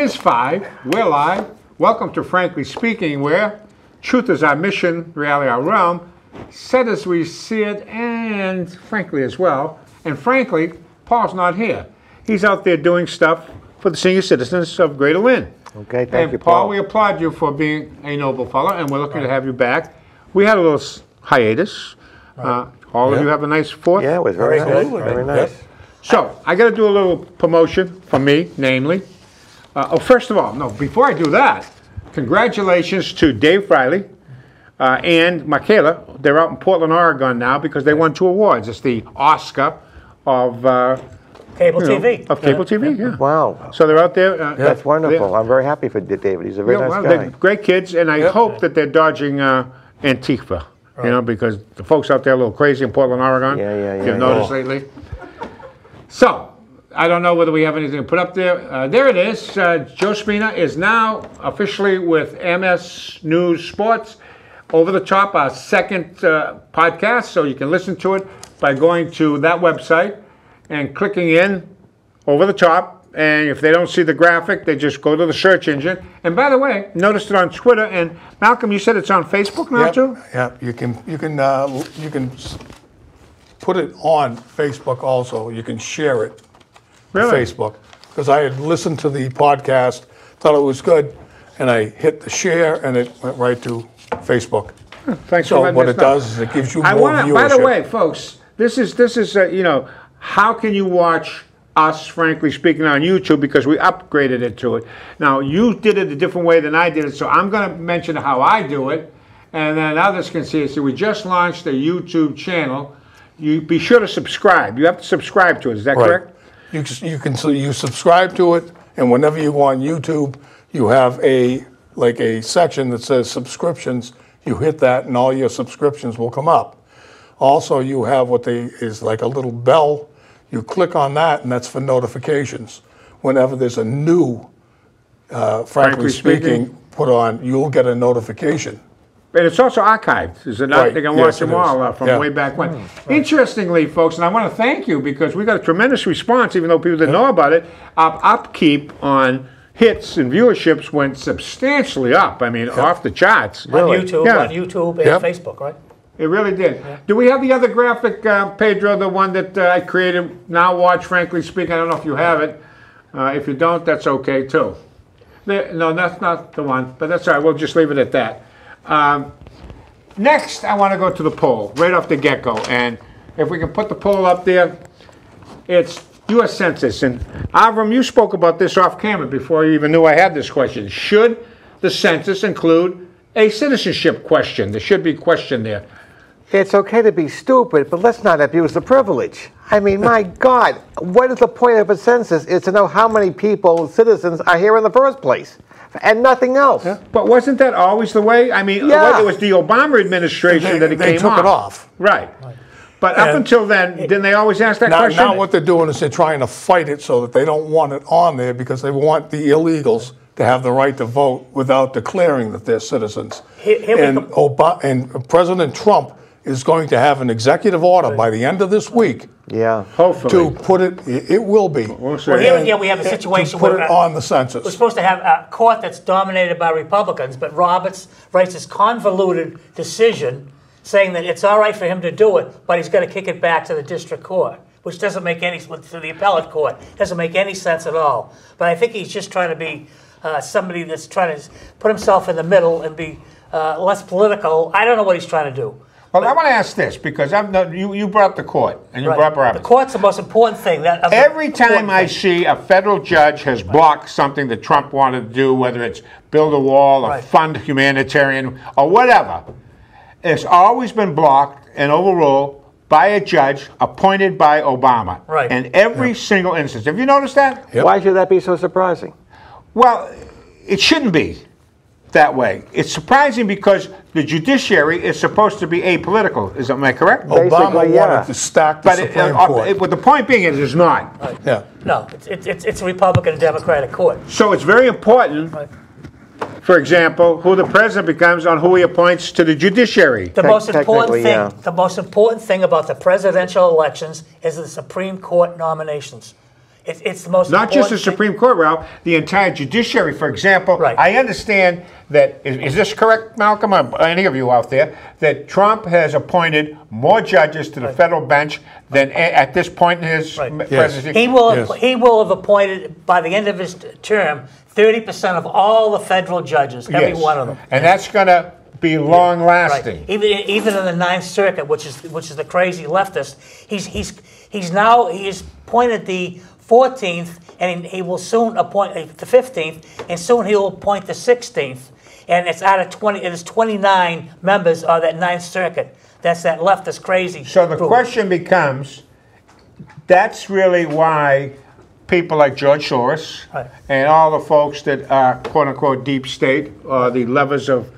'Tis five, we're live. Welcome to Frankly Speaking, where truth is our mission, reality our realm, said as we see it, and frankly as well. And frankly, Paul's not here. He's out there doing stuff for the senior citizens of Greater Lynn. Okay, thank you, Paul. We applaud you for being a noble fellow, and we're looking to have you back. We had a little hiatus. All of you have a nice Fourth. Yeah, it was very good. Very nice. Yes. So I got to do a little promotion for me, namely. Before I do that, congratulations to Dave Freyley and Michaela. They're out in Portland, Oregon now because they won 2 awards. It's the Oscar of cable TV. Wow. So they're out there. That's wonderful. I'm very happy for David. He's a very nice guy. They're great kids, and I hope that they're dodging Antifa. Right. You know, because the folks out there are a little crazy in Portland, Oregon. You've noticed lately. So, I don't know whether we have anything to put up there. There it is. Joe Spina is now officially with MS News Sports. Over the Top, our second podcast. So you can listen to it by going to that website and clicking in Over the Top. And if they don't see the graphic, they just go to the search engine. And by the way, noticed it on Twitter. And Malcolm, you said it's on Facebook now too? Yeah, you can put it on Facebook also. You can share it on Facebook. Because I had listened to the podcast, thought it was good, and I hit the share, and it went right to Facebook. Thanks so for what it does is it gives you more viewership. By the way, folks, this is how can you watch us, Frankly Speaking, on YouTube, because we upgraded it to it. Now, you did it a different way than I did it, so I'm going to mention how I do it, and then others can see it. So we just launched a YouTube channel. You be sure to subscribe. You have to subscribe to it. Is that correct? You subscribe to it, and whenever you go on YouTube, you have a section that says subscriptions. You hit that, and all your subscriptions will come up. Also, you have what is like a little bell. You click on that, and that's for notifications. Whenever there's a new Frankly Speaking put on, you'll get a notification. And it's also archived. Is it not? Right. They can watch them all from way back when. Right. Interestingly, folks, and I want to thank you because we got a tremendous response, even though people didn't know about it. Our upkeep on hits and viewerships went substantially up. I mean, off the charts. Really. On YouTube and Facebook, right? It really did. Yeah. Do we have the other graphic, Pedro, the one that I created? Now watch, Frankly Speaking. I don't know if you have it. If you don't, that's okay, too. No, that's not the one. But that's all right. We'll just leave it at that. Next, I want to go to the poll, right off the get-go. And if we can put the poll up there, it's U.S. Census. And Avram, you spoke about this off camera before you even knew I had this question. Should the census include a citizenship question? There should be a question there. It's okay to be stupid, but let's not abuse the privilege. I mean, my God, what is the point of a census? It's to know how many people, citizens, are here in the first place, and nothing else. Yeah. But wasn't that always the way? I mean, it was the Obama administration that it took off. Right. But up until then, didn't they always ask that question? Now what they're doing is they're trying to fight it so that they don't want it on there because they want the illegals to have the right to vote without declaring that they're citizens. And President Trump is going to have an executive order by the end of this week. Yeah, hopefully. To put it, it will be. We have a situation where it on the census. We're supposed to have a court that's dominated by Republicans, but Roberts writes this convoluted decision saying that it's all right for him to do it, but he's going to kick it back to the district court, which doesn't make any sense, to the appellate court. Doesn't make any sense at all. But I think he's just trying to be somebody that's trying to put himself in the middle and be less political. I don't know what he's trying to do. Well, I want to ask this, because you brought up the court, and you brought up Roberts. The court's the most important thing. Every time I see a federal judge has blocked something that Trump wanted to do, whether it's build a wall or fund humanitarian or whatever, it's always been blocked and overruled by a judge appointed by Obama. Right. In every single instance. Have you noticed that? Yep. Why should that be so surprising? Well, it shouldn't be that way. It's surprising because the judiciary is supposed to be apolitical. Am I correct? Basically, Obama wanted to stack the Supreme Court. But the point being is it's not. Right. Yeah. No, it's a Republican and Democratic court. So it's very important, for example, who the president becomes on who he appoints to the judiciary. The most important thing about the presidential elections is the Supreme Court nominations. It's the most important. Not just the Supreme Court, Ralph, the entire judiciary, for example. Right. I understand that, is this correct, Malcolm, or any of you out there, that Trump has appointed more judges to the federal bench than at this point in his presidency? Yes. He will have appointed, by the end of his term, 30% of all the federal judges, every one of them. And that's going to be long lasting. Right. Even in the Ninth Circuit, which is the crazy leftist, he's appointed the 14th, and he will soon appoint the 15th, and soon he will appoint the 16th. And it's out of 20. It is 29 members of that Ninth Circuit. That's that leftist crazy. So the question becomes, that's really why people like George Soros and all the folks that are quote unquote deep state, or the levers of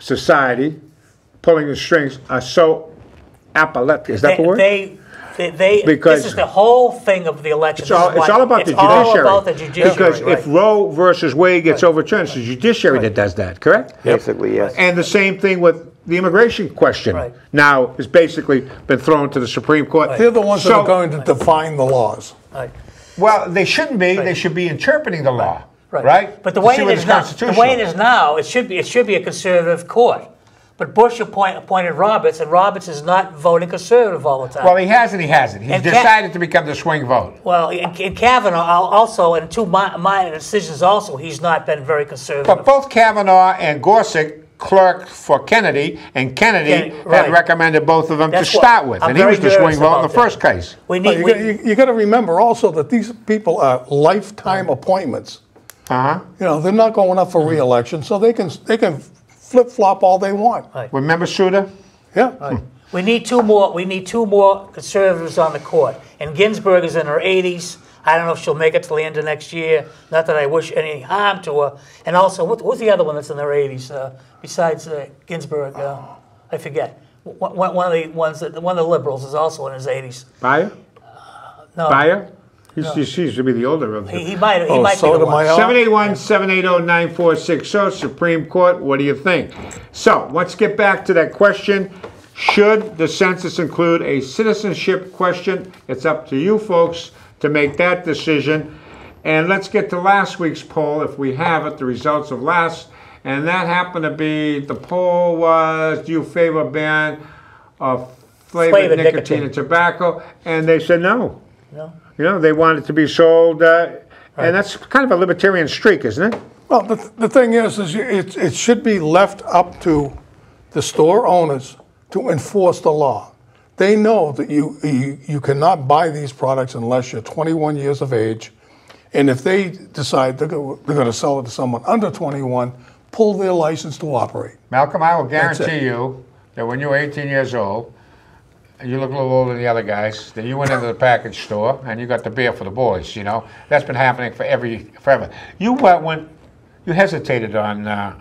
society, pulling the strings, are so apoplectic. Is that the word? Because this is the whole thing of the election. It's all about the judiciary. Because if Roe versus Wade gets overturned, it's the judiciary that does that, correct? Basically, yes. And the same thing with the immigration question now has basically been thrown to the Supreme Court. They're the ones that are going to define the laws. Well, they shouldn't be. They should be interpreting the law. Right? But the way it is now, it should be a conservative court. But Bush appointed Roberts, and Roberts is not voting conservative all the time. Well, he hasn't. He's decided to become the swing vote. Well, and Kavanaugh also, and two minor decisions also, he's not been very conservative. But both Kavanaugh and Gorsuch clerked for Kennedy, and Kennedy had recommended both of them to start with. And he was the swing vote in the first case. You've got to remember also that these people are lifetime appointments. You know, they're not going up for re-election, so they can flip-flop all they want. Remember Souter? Yeah. We need two more conservatives on the court. And Ginsburg is in her 80s. I don't know if she'll make it till the end of next year. Not that I wish any harm to her. And also, what's the other one that's in her 80s besides Ginsburg? I forget. One of the liberals is also in his 80s. Breyer? No. Breyer? He seems to be the older of them. He might be the one. 781-780-9460, Supreme Court, what do you think? So, let's get back to that question. Should the census include a citizenship question? It's up to you folks to make that decision. And let's get to last week's poll, if we have it, the results of last. And that happened to be, the poll was, do you favor a ban of flavored nicotine and tobacco? And they said no. No. You know, they want it to be sold, and that's kind of a libertarian streak, isn't it? Well, the thing is it should be left up to the store owners to enforce the law. They know that you cannot buy these products unless you're 21 years of age, and if they decide they're going to sell it to someone under 21, pull their license to operate. Malcolm, I will guarantee you that when you're 18 years old, you look a little older than the other guys. Then you went into the package store and you got the beer for the boys. You know that's been happening forever. You hesitated on the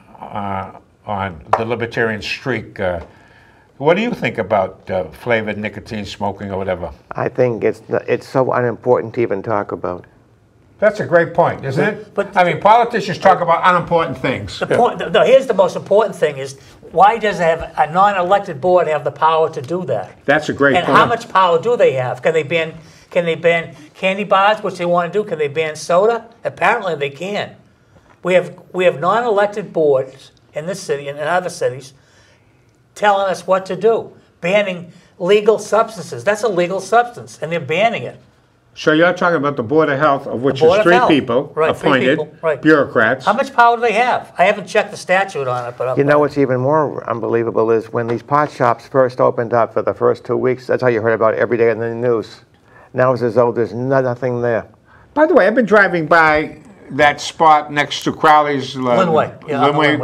libertarian streak. What do you think about flavored nicotine smoking or whatever? I think it's so unimportant to even talk about. That's a great point, isn't it? But I mean, politicians talk about unimportant things. Here's the most important thing is, why does a non-elected board have the power to do that? That's a great point. And how much power do they have? Can they ban candy bars, which they want to do? Can they ban soda? Apparently they can. We have non-elected boards in this city and in other cities telling us what to do, banning legal substances. That's a legal substance, and they're banning it. So you're talking about the Board of Health, of which is three people appointed, bureaucrats. How much power do they have? I haven't checked the statute on it, but you know what's even more unbelievable is when these pot shops first opened up for the first 2 weeks. That's how you heard about it every day in the news. Now it's as though there's nothing there. By the way, I've been driving by that spot next to Crowley's Linway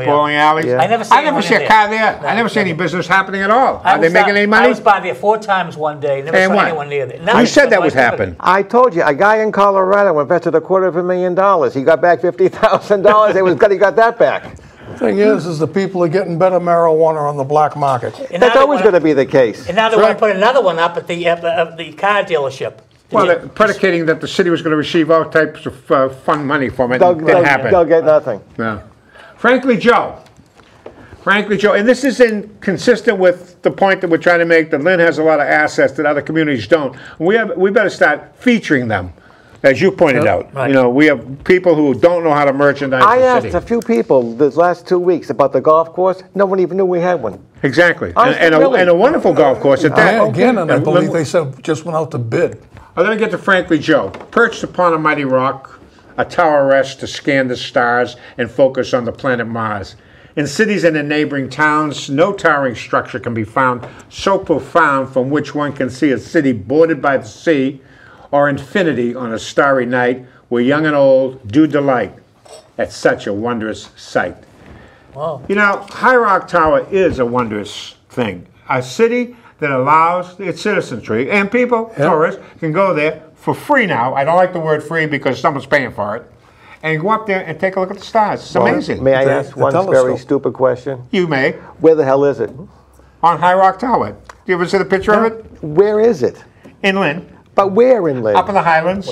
bowling alley. Yeah. I never see a car there. No, I never see any business happening at all. Are they making any money? I was by there 4 times one day. Never saw anyone near there. You said that was happening. I told you, a guy in Colorado invested $250,000. He got back $50,000. It was good he got that back. The thing is the people are getting better marijuana on the black market. That's always going to be the case. And now they want to put another one up at the car dealership. Well, predicating that the city was going to receive all types of fun money from it, didn't happen. They'll get nothing. No. Frankly, Joe, and this is consistent with the point that we're trying to make, that Lynn has a lot of assets that other communities don't. We better start featuring them. as you pointed out. Right. You know, we have people who don't know how to merchandise the city. I asked a few people this last 2 weeks about the golf course. No one even knew we had one. Exactly. And a wonderful golf course at that. Again, and I believe they said just went out to bid. I'm going to get to Frankly Joe. Perched upon a mighty rock, a tower rests to scan the stars and focus on the planet Mars. In cities and in neighboring towns, no towering structure can be found so profound from which one can see a city bordered by the sea or infinity on a starry night where young and old do delight at such a wondrous sight. Wow. You know, High Rock Tower is a wondrous thing. A city that allows its citizenry and people, tourists, can go there for free now. I don't like the word free because someone's paying for it. And go up there and take a look at the stars. It's amazing. May I ask one very stupid question? You may. Where the hell is it? On High Rock Tower. Do you ever see the picture of it? Where is it? In Lynn. But where in Lynn? Up in the Highlands.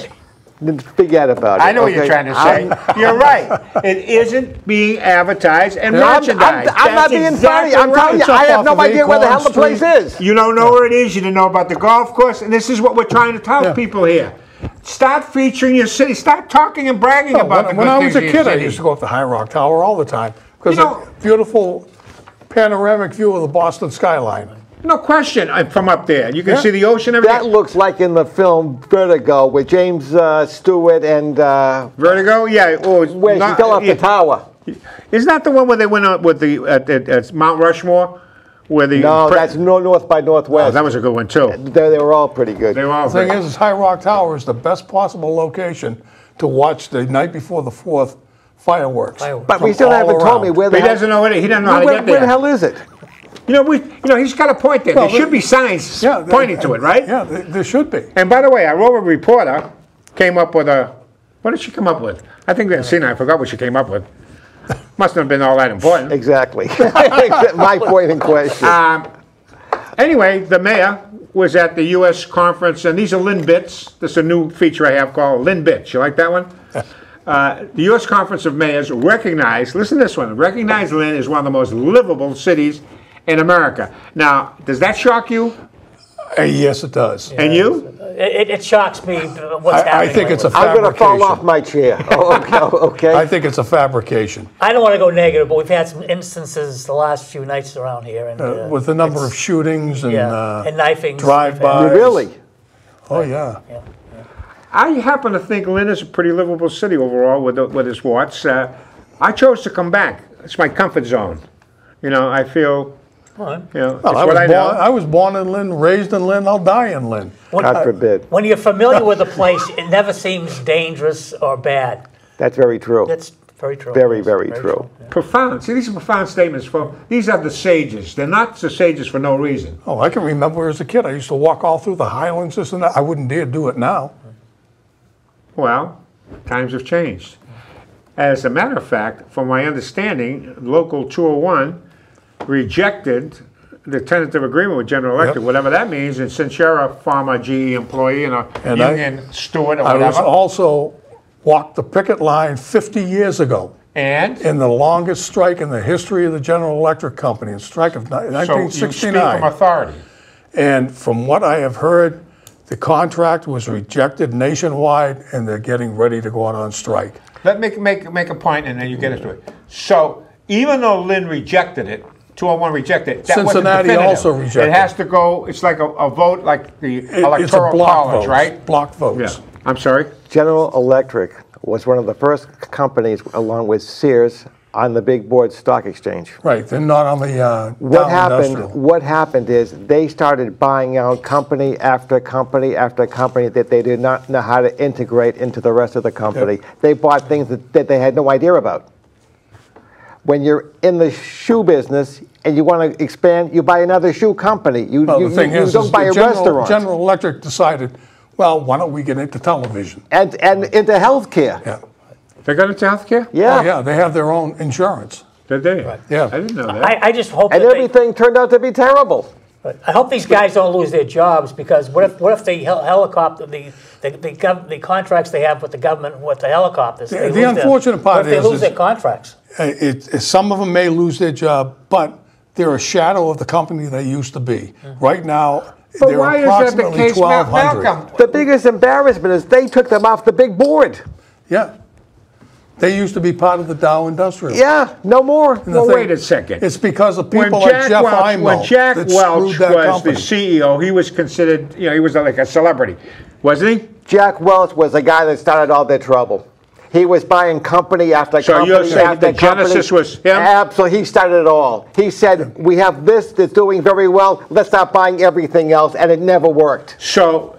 Forget about it. I know what you're trying to say. You're right. It isn't being advertised and merchandised. I'm not being funny. I'm telling you, I have no idea where the hell the place is. You don't know where it is. You didn't know about the golf course. And this is what we're trying to tell people here. Start featuring your city. Start talking and bragging about the good things. When I was a kid, I used to go up to High Rock Tower all the time because a beautiful panoramic view of the Boston skyline. No question. I'm from up there. You can see the ocean. Everything. That looks like in the film Vertigo with James Stewart and Vertigo. Yeah. Where she fell off the tower. Isn't that the one where they went up with the at Mount Rushmore? Where the that's North by Northwest. Oh, that was a good one, too. They were all pretty good. They were all the thing is High Rock Tower is the best possible location to watch the night before the Fourth fireworks. But we still haven't told me where the hell... He doesn't know it. He doesn't know how to get there. Where the hell is it? You know, he's got a point there. There should be signs pointing to it, right? Yeah, there should be. And by the way, our Rover reporter came up with a... What did she come up with? I think that's seen. I forgot what she came up with. Must not have been all that important. Exactly. My point in question. Anyway, the mayor was at the U.S. conference, and these are Lynn Bits. This is a new feature I have called Lynn Bits. You like that one? The U.S. Conference of Mayors recognized, listen to this one, recognized Lynn as one of the most livable cities in America. Now, does that shock you? Yes, it does. Yeah, and you? It shocks me what's happening. I think it's a fabrication. I'm going to fall off my chair. Okay. I think it's a fabrication. I don't want to go negative, but we've had some instances the last few nights around here. And, with the number of shootings and knifings. Drive-bys. Really? Oh, yeah. I happen to think Lynn is a pretty livable city overall with its warts. I chose to come back. It's my comfort zone. You know, I feel... I was born in Lynn, raised in Lynn, I'll die in Lynn. God forbid. When you're familiar with a place, it never seems dangerous or bad. That's very true. That's very true. Very, very true. Yeah. Profound. See, these are profound statements. These are the sages. They're not the sages for no reason. Oh, I can remember as a kid, I used to walk all through the Highlands. This and that. I wouldn't dare do it now. Well, times have changed. As a matter of fact, from my understanding, Local 201... rejected the tentative agreement with General Electric, whatever that means, and since you're a former GE employee and a union steward or whatever. I was also walked the picket line 50 years ago. And? In the longest strike in the history of the General Electric Company, a strike of 1969. So you speak from authority. And from what I have heard, the contract was rejected nationwide, and they're getting ready to go out on strike. Let me make a point, and then you get into it. So even though Lynn rejected it, 201 rejected it. Cincinnati also rejected it. It has to go, it's like a vote, like the Electoral College, right? Block votes. Yeah. I'm sorry? General Electric was one of the first companies, along with Sears, on the big board stock exchange. Right, they're not on the What happened is they started buying out company after company after company that they did not know how to integrate into the rest of the company. Yep. They bought things that they had no idea about. When you're in the shoe business and you want to expand, you buy another shoe company. You don't buy a restaurant. General Electric decided, well, why don't we get into television? And into healthcare. Yeah. They got into healthcare? Yeah. Oh, yeah, they have their own insurance. Did they? Right. Yeah. I didn't know that. I just hope that everything turned out to be terrible. But I hope these guys don't lose their jobs, because what if they helicopter the contracts they have with the government with the helicopters? The unfortunate part is they lose their contracts. Some of them may lose their job, but they're a shadow of the company they used to be. Mm-hmm. Right now, But why is that the case about Malcolm? The biggest embarrassment is they took them off the big board. Yeah. They used to be part of the Dow Industrial. Yeah, no more. Well, wait a second. It's because of people like Jeff Immelt. When Jack Welch was the CEO, he was considered, you know, he was like a celebrity, wasn't he? Jack Welch was the guy that started all their trouble. He was buying company after company after company. So you're saying the genesis was him? Absolutely. He started it all. He said, we have this that's doing very well. Let's start buying everything else. And it never worked. So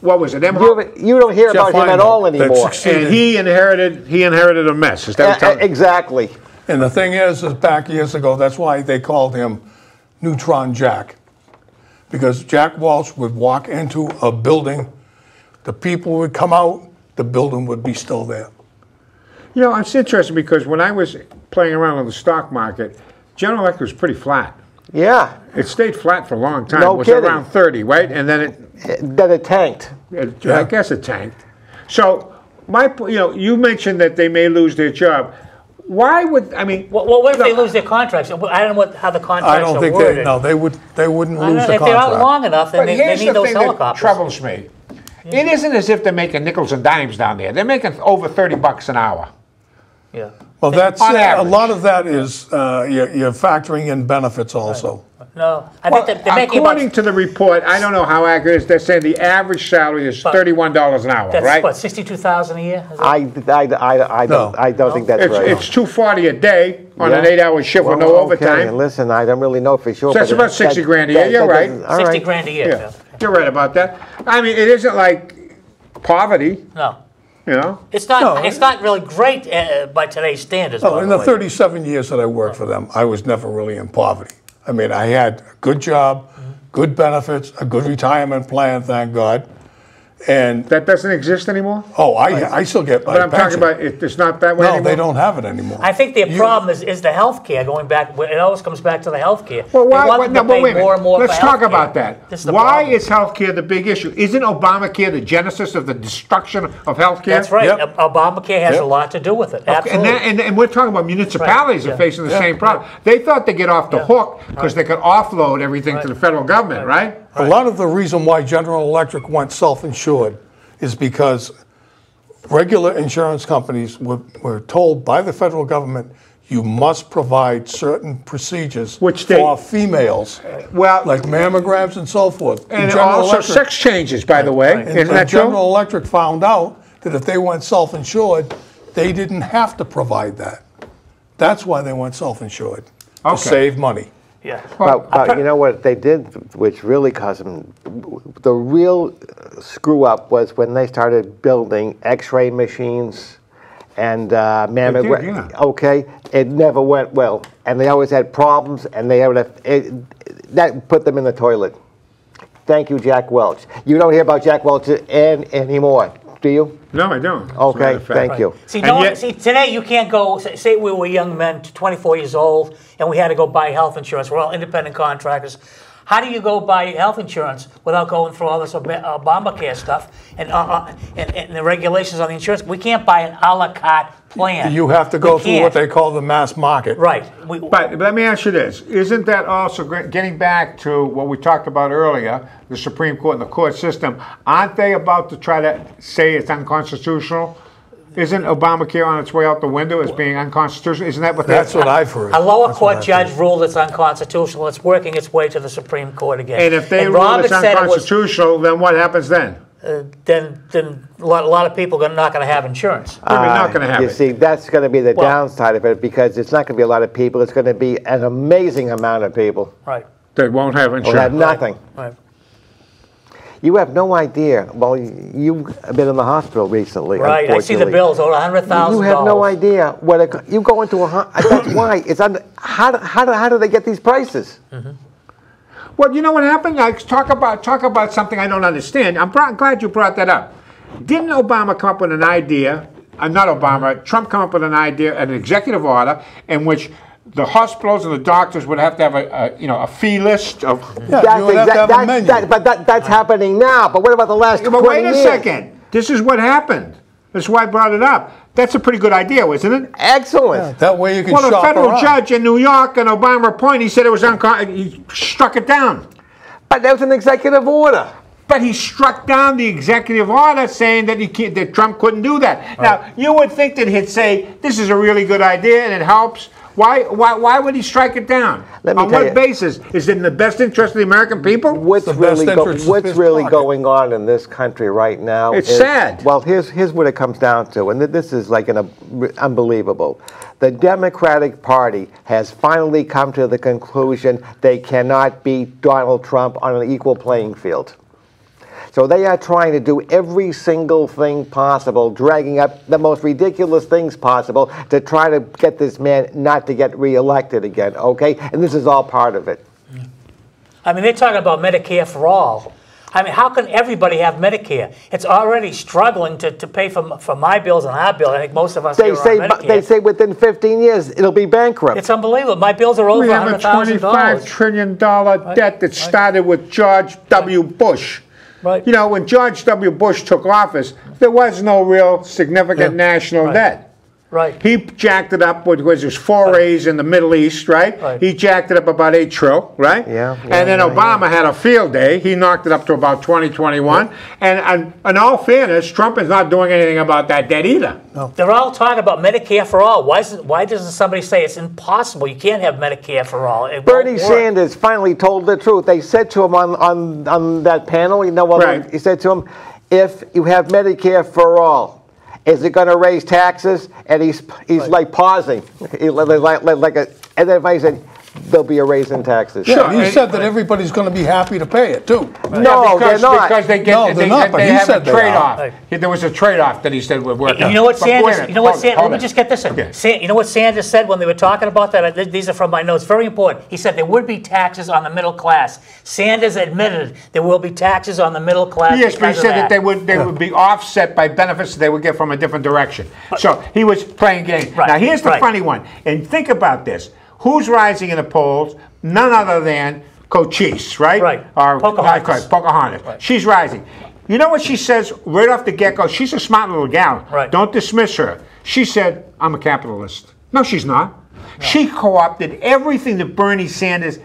what was it? You don't hear about him at all anymore. And he inherited a mess. Is that what? Exactly. And the thing is back years ago, that's why they called him Neutron Jack. Because Jack Welch would walk into a building, the people would come out, the building would be still there. You know, it's interesting because when I was playing around on the stock market, General Electric was pretty flat. Yeah. It stayed flat for a long time. No kidding. It was around 30, right? And then it tanked. Yeah. I guess it tanked. So, you know, you mentioned that they may lose their job. Why would, I mean... Well, what if they lose their contracts? I don't know how the contracts are worded. I don't think they wouldn't lose the contract. If they're out long enough, then they need those helicopters. Troubles me. Yeah. It isn't as if they're making nickels and dimes down there. They're making over 30 bucks an hour. Yeah. Well, that's a lot of that is you're factoring in benefits also. Right. No, I think they're making according to the report. I don't know how accurate it is. They're saying the average salary is $31 an hour. That's right? What, $62,000 a year? I don't think that's right. It's $240 a day on an 8-hour shift with no overtime. Listen, I don't really know for sure. So that's about $60 grand a year. You're right. $60 grand a year. Yeah. Yeah. You're right about that. I mean, it isn't like poverty. No, you know, it's not. No. It's not really great by today's standards. Oh, in the 37 years that I worked for them, I was never really in poverty. I mean, I had a good job, good benefits, a good retirement plan, thank God. And that doesn't exist anymore. Oh, I still get. But I'm pension. Talking about it's not that way. No, anymore. They don't have it anymore. I think the problem is the healthcare going back. It always comes back to the healthcare. Well, why? Let's talk about that. Why is healthcare the big issue? Isn't Obamacare the genesis of the destruction of healthcare? That's right. Yep. Obamacare has a lot to do with it. Okay. Absolutely. And we're talking about municipalities are facing the same problem. Right. They thought they get off the hook because they could offload everything to the federal government, right? A lot of the reason why General Electric went self-insured is because regular insurance companies were told by the federal government, you must provide certain procedures for females, like mammograms and so forth. And also sex changes, by the way. Isn't that true? General Electric found out that if they went self-insured, they didn't have to provide that. That's why they went self-insured, to save money. Yeah. Well, you know what they did, which really caused them, the real screw up was when they started building X-ray machines and mammograms. Okay, it never went well, and they always had problems, and they that put them in the toilet. Thank you, Jack Welch. You don't hear about Jack Welch anymore, do you? No, I don't. Okay, thank you. See, today you can't go, say we were young men, 24 years old, and we had to go buy health insurance. We're all independent contractors. How do you go buy health insurance without going through all this Obamacare stuff and the regulations on the insurance? We can't buy an a la carte plan. You have to go through what they call the mass market. Right. But let me ask you this. Isn't that also, getting back to what we talked about earlier, the Supreme Court and the court system, aren't they about to try to say it's unconstitutional? Isn't Obamacare on its way out the window as being unconstitutional? Isn't that what that's what I've heard? A lower court judge ruled it's unconstitutional. It's working its way to the Supreme Court again. And if they rule it's unconstitutional, then what happens then? Then a lot of people are not going to have insurance. They're not going to have it. You see, that's going to be the downside of it, because it's not going to be a lot of people. It's going to be an amazing amount of people. Right. They won't have insurance. They have nothing. Right. You have no idea. Well, you've been in the hospital recently. Right, I see the bills over $100,000. You have no idea what you go into that's why it's under. How do they get these prices? Mm-hmm. Well, you know what happened? I talk about something I don't understand. I'm glad you brought that up. Didn't Obama come up with an idea? Not Obama. Trump come up with an idea, an executive order, in which the hospitals and the doctors would have to have a fee list of. Yeah, that's happening now. But what about the last 20 years? Wait a second. This is what happened. That's why I brought it up. That's a pretty good idea, isn't it? Excellent. Yeah, that way you can. Well, a federal judge in New York, an Obama appointee, he said it was unconstitutional. He struck it down. But that was an executive order. But he struck down the executive order saying that, that Trump couldn't do that. Now, you would think that he'd say, this is a really good idea and it helps. Why would he strike it down? On what basis? Is it in the best interest of the American people? What's really going on in this country right now? It's sad. Well, here's what it comes down to, and this is like unbelievable. The Democratic Party has finally come to the conclusion they cannot beat Donald Trump on an equal playing field. So they are trying to do every single thing possible, dragging up the most ridiculous things possible to try to get this man not to get reelected again, okay? And this is all part of it. I mean, they're talking about Medicare for all. I mean, how can everybody have Medicare? It's already struggling to pay for my bills and our bill. I think most of us here are on Medicare. They say within 15 years it'll be bankrupt. It's unbelievable. My bills are over $100,000. We have a $25 trillion debt that started with George W. Bush. Right. You know, when George W. Bush took office, there was no real significant national debt. Right. He jacked it up with his forays in the Middle East, right? He jacked it up about 8 trillion, right? Yeah. And then Obama had a field day. He knocked it up to about 2021. And in all fairness, Trump is not doing anything about that debt either. No. They're all talking about Medicare for all. Why doesn't somebody say it's impossible? You can't have Medicare for all. Bernie Sanders finally told the truth. They said to him on that panel, he said to him, if you have Medicare for all, is it going to raise taxes? And he's like pausing, and then I said, there'll be a raise in taxes. Sure, yeah, he said that everybody's going to be happy to pay it too. No, they're not. Because they have a trade-off. There was a trade-off that he said would work. You know what Sanders? You know what Sanders? Let me just get this in. Okay. You know what Sanders said when they were talking about that? These are from my notes. Very important. He said there would be taxes on the middle class. Sanders admitted there will be taxes on the middle class. Yes, but he said that they would be offset by benefits they would get from a different direction. So he was playing games. Now here's the funny one, and think about this. Who's rising in the polls? None other than Cochise, right? Right. Or Pocahontas. Right. She's rising. You know what she says right off the get-go? She's a smart little gal. Right. Don't dismiss her. She said, I'm a capitalist. No, she's not. No. She co-opted everything that Bernie Sanders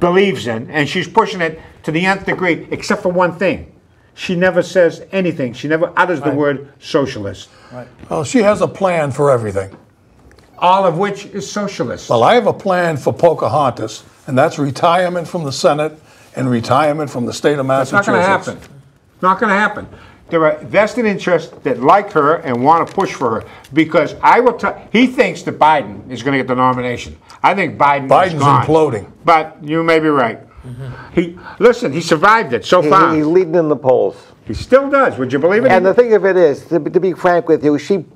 believes in, and she's pushing it to the nth degree, except for one thing. She never says anything. She never utters the word socialist. Right. Well, she has a plan for everything. All of which is socialist. Well, I have a plan for Pocahontas, and that's retirement from the Senate and retirement from the state of Massachusetts. That's not going to happen. Not going to happen. There are vested interests that like her and want to push for her because I will tell. He thinks that Biden is going to get the nomination. I think Biden's imploding. But you may be right. He survived it so far. He's leading in the polls. He still does. Would you believe it? And the thing of it is, to be frank with you, she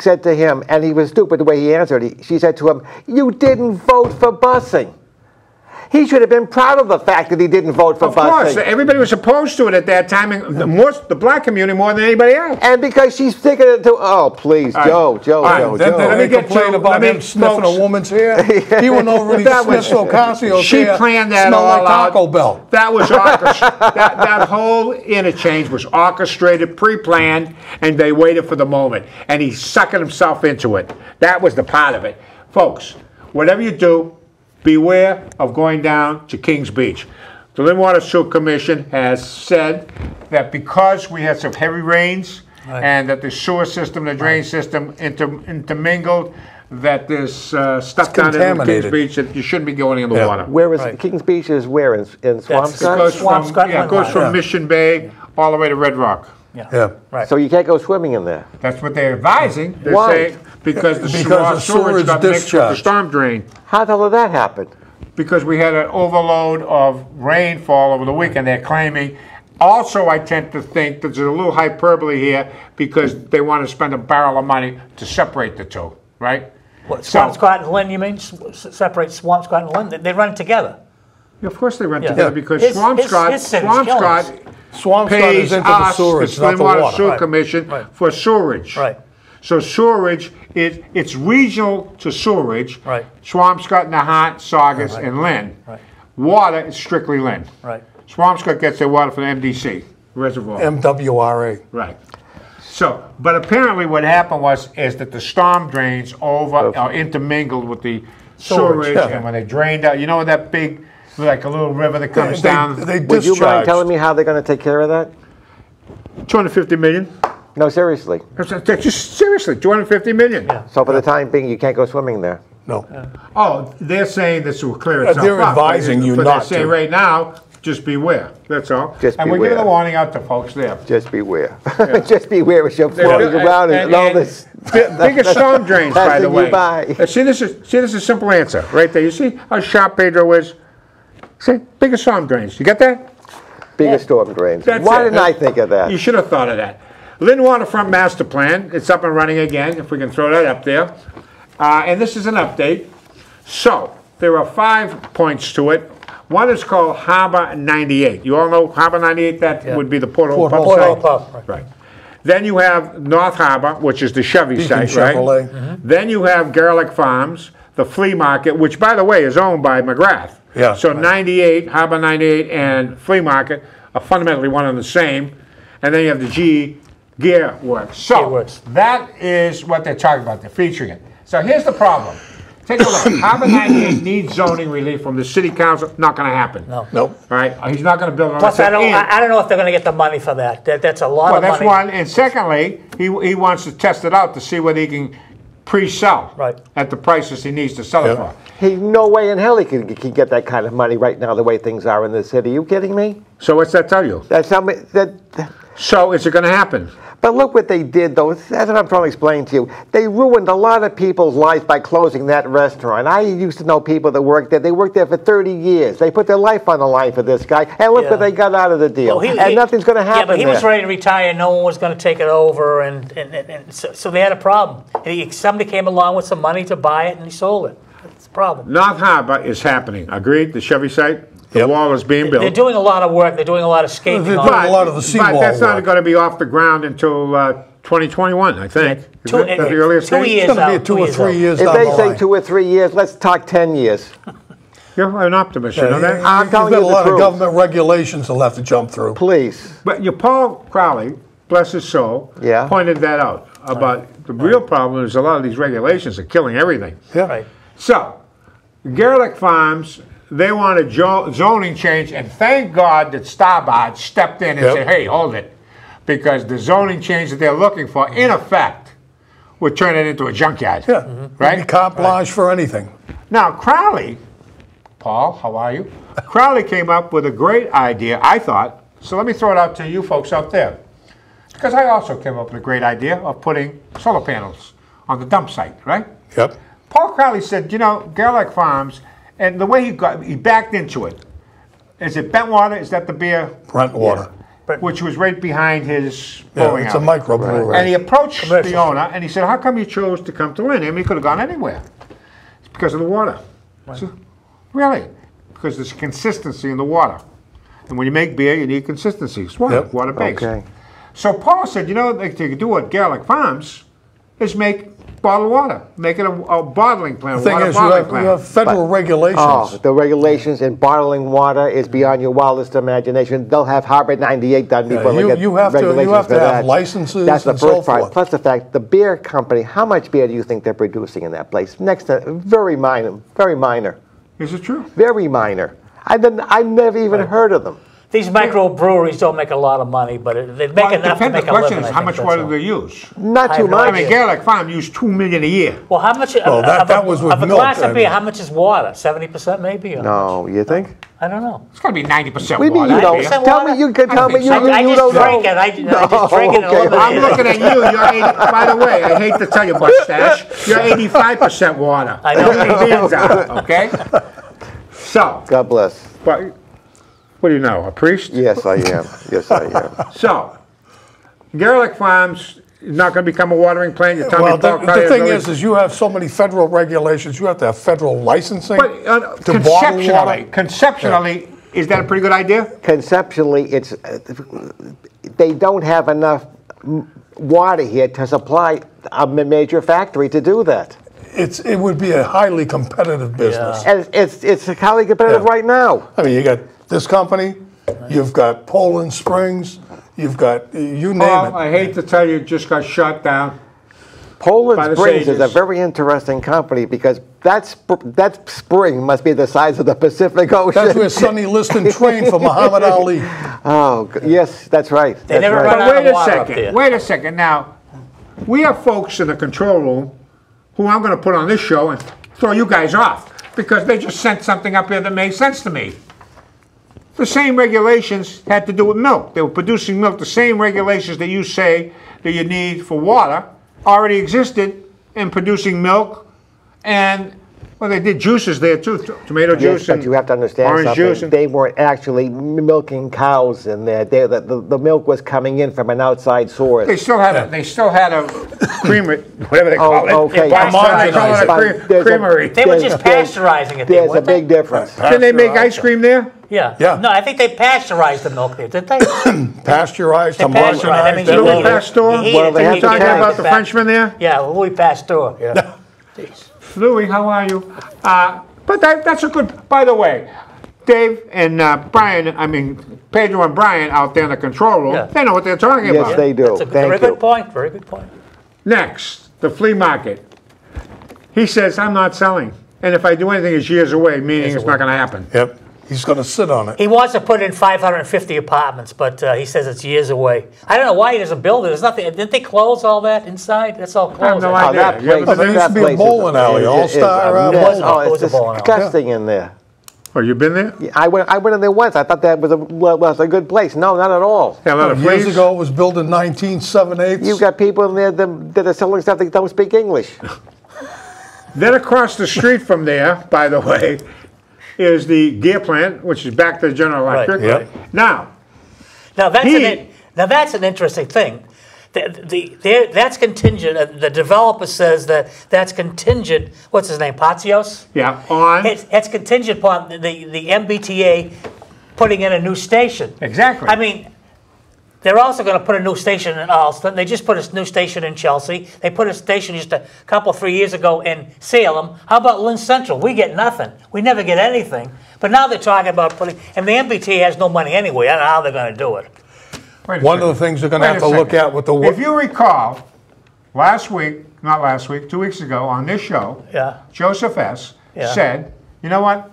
said to him, and he was stupid the way he answered. She said to him, you didn't vote for busing. He should have been proud of the fact that he didn't vote for busing. Of course, everybody was opposed to it at that time, and the black community more than anybody else. And because she's sticking it to, oh, please, Joe. Let me complain about him sniffing a woman's hair. He wouldn't already sniff Ocasio's hair. She planned that all out. Like Taco Bell. That was that whole interchange was orchestrated, pre-planned, and they waited for the moment. And he's sucking himself into it. That was the part of it. Folks, whatever you do, beware of going down to King's Beach. The Lynn Water Sewer Commission has said that because we had some heavy rains and that the sewer system, the drain system intermingled, that there's stuff down in King's Beach that you shouldn't be going in the water. Where is King's Beach is where? In Swampscott? It goes from Mission Bay all the way to Red Rock. Right. So you can't go swimming in there. That's what they're advising. Why? Saying because the sewage got mixed with the storm drain. How the hell did that happen? Because we had an overload of rainfall over the weekend. They're claiming. Also, I tend to think that there's a little hyperbole here because they want to spend a barrel of money to separate the two, right? What, Swampscott and Lynn, you mean? Separate Swampscott and Lynn? They run together. Yeah, of course they run together because Swampscott is into the sewerage, not the water. Sewer Commission for sewerage. Right. So sewerage it's regional to sewerage. Right. Swampscott, Nahant, Saugus, and Lynn. Right. Water is strictly Lynn. Right. Swampscott gets their water from the MDC reservoir. MWRA. Right. So, but apparently what happened is that the storm drains intermingled with the sewerage, and when they drained out, you know that big like a little river that comes down. Would you mind telling me how they're going to take care of that? $250 million. No, seriously. Just seriously, $250 million. Yeah. So for the time being, you can't go swimming there. No. Oh, they're saying this will clear itself up. They're advising you not to. They say right now, just beware. That's all. Just beware. And we're giving a warning out to folks there. Just beware. Yeah. Just beware with your floating around and all this. Biggest storm drains, by the way. See, this is a simple answer right there. You see how sharp Pedro is? See, biggest storm drains. You get that? Biggest storm drains. Why didn't I think of that? You should have thought of that. Lynn Waterfront Master Plan. It's up and running again, if we can throw that up there. And this is an update. So there are 5 points to it. One is called Harbor 98. You all know Harbor 98? That would be the Port Hall pub site. Right. Then you have North Harbor, which is the Chevy site, right? Mm-hmm. Then you have Garelick Farms, the flea market, which, by the way, is owned by McGrath. Yeah. So 98, Harbor 98, and flea market are fundamentally one and the same. And then you have the Gear Works. So that is what they're talking about. They're featuring it. So here's the problem. Take a look. Harbor 98 needs zoning relief from the city council. Not going to happen. No. Nope. All right. He's not going to build on that. Plus, I don't know if they're going to get the money for that. That's a lot of money. That's one. And secondly, he wants to test it out to see whether he can pre-sell at the prices he needs to sell it for. He, no way in hell he can get that kind of money right now the way things are in the city. Are you kidding me? So what's that tell you? That's how many, so is it going to happen? But look what they did, though. That's what I'm trying to explain to you. They ruined a lot of people's lives by closing that restaurant. I used to know people that worked there. They worked there for 30 years. They put their life on the line for this guy. And look what they got out of the deal. Well, and nothing's going to happen. Yeah, but he was ready to retire. No one was going to take it over. And so they had a problem. And somebody came along with some money to buy it, and he sold it. That's the problem. North Harbor is happening. Agreed? The Chevy site? The wall is being built. They're doing a lot of work. They're doing a lot of scaping. They're doing a lot of the seawall work. But that's not going to be off the ground until 2021, I think. Two years it's going to be 2 or 3 years down the line. If they say 2 or 3 years, let's talk 10 years. You're an optimist, you know that? I'm telling you the truth. There's a lot of government regulations they'll have to jump through. Please. But Paul Crowley, bless his soul, pointed that out. About the real problem is a lot of these regulations are killing everything. Yeah. Right. So, Garelick Farms... They want a zoning change, and thank God that Starbard stepped in and said, hey, hold it, because the zoning change that they're looking for, in effect, would turn it into a junkyard. Yeah, right? Carte blanche for anything. Now, Crowley, Paul, how are you? Crowley came up with a great idea, I thought, so let me throw it out to you folks out there, because I also came up with a great idea of putting solar panels on the dump site, right? Yep. Paul Crowley said, you know, Garelick Farms... And the way he backed into it. Is it Bentwater? Is that the beer? Brentwater. Yeah. Which was right behind his bowling alley. It's a microbrewery. Right. And he approached the owner and he said, how come you chose to come to Lynn? I mean, he could have gone anywhere. It's because of the water. Right. So, really? Because there's consistency in the water. And when you make beer, you need consistency. It's water. Yep. Water based. Okay. So Paul said, you know what they could do at Garelick Farms is make bottled water, make it a bottling plant. The thing is, you have federal regulations. Oh, the regulations in bottling water is beyond your wildest imagination. They'll have Harbor 98 done before we get regulations. You have to have licenses. That's the first part. Plus the fact, the beer company. How much beer do you think they're producing in that place? Next to very minor, very minor. Is it true? Very minor. I never even heard of them. These microbreweries don't make a lot of money, but they make enough to make a living. The question is, how much water do they use? Not too much. I mean, Garelick Farm used 2 million a year. Well, how much? Well, that was with milk. Of a glass of beer, how much is water? 70% maybe. No, you think? I don't know. It's got to be 90% water. You don't. Tell me you could tell me you don't know. I just drink it. I just drink it a little bit. I'm looking at you. You're 80. By the way, I hate to tell you, mustache. You're 85% water. I know. Okay. So. God bless. But. What do you know, a priest? Yes, I am. Yes, I am. So, Garelick Farms is not going to become a watering plant. You're telling me the thing is you have so many federal regulations. You have to have federal licensing to bottle water. Conceptually, is that a pretty good idea? Conceptually, it's they don't have enough water here to supply a major factory to do that. It would be a highly competitive business. Yeah. And it's highly competitive right now. I mean, you got this company, you've got Poland Springs, you've got you name it. I hate to tell you, it just got shut down. Poland Springs is a very interesting company because That spring must be the size of the Pacific Ocean. That's where Sonny Liston trained for Muhammad Ali. Oh, yes, that's right. They never run out of water up there. Wait a second. Now, we have folks in the control room who I'm going to put on this show and throw you guys off because they just sent something up here that made sense to me. The same regulations had to do with milk. They were producing milk. The same regulations that you say that you need for water already existed in producing milk. And, well, they did juices there, too. Tomato juice and but you have to understand orange juice. They weren't actually milking cows in there. The milk was coming in from an outside source. They still had a creamery, whatever they call it. Creamery. They were just pasteurizing it. There's a big difference. Didn't they make ice cream there? Yeah. No, I think they pasteurized the milk there, didn't they? Pasteurized the milk. Louis Pasteur? You're talking about the Frenchman there? Yeah, Louis Pasteur. Yeah. Louis, how are you? But that's a good, by the way, Dave and Brian, I mean, Pedro and Brian out there in the control room, they know what they're talking about. Yes, they do. That's a very good point, very good point. Next, the flea market. He says, I'm not selling. And if I do anything, it's years away, meaning it's not going to happen. Yep. He's going to sit on it. He wants to put in 550 apartments, but he says it's years away. I don't know why he doesn't build it. There's nothing. Didn't they close all that inside? That's all closed. I have no idea. That place, there used to be a bowling alley, all-star bowling alley. It's disgusting in there. Oh, you been there? Yeah, I went in there once. I thought that was a good place. No, not at all. Yeah, not a place. Years ago, it was built in 1978. You've got people in there that are selling stuff that don't speak English. Then across the street from there, by the way, is the gear plant, which is back to General Electric. Right. Yep. Now that's an interesting thing. That's contingent. The developer says that's contingent. What's his name? Patsios. Yeah. On it's contingent upon the MBTA putting in a new station. Exactly. I mean, they're also going to put a new station in Allston. They just put a new station in Chelsea. They put a station just a couple, 3 years ago in Salem. How about Lynn Central? We get nothing. We never get anything. But now they're talking about putting, and the MBTA has no money anyway. I don't know how they're going to do it. One of the things they're going to have to look at with the work. If you recall, last week, not last week, 2 weeks ago on this show, Joseph S. said, you know what?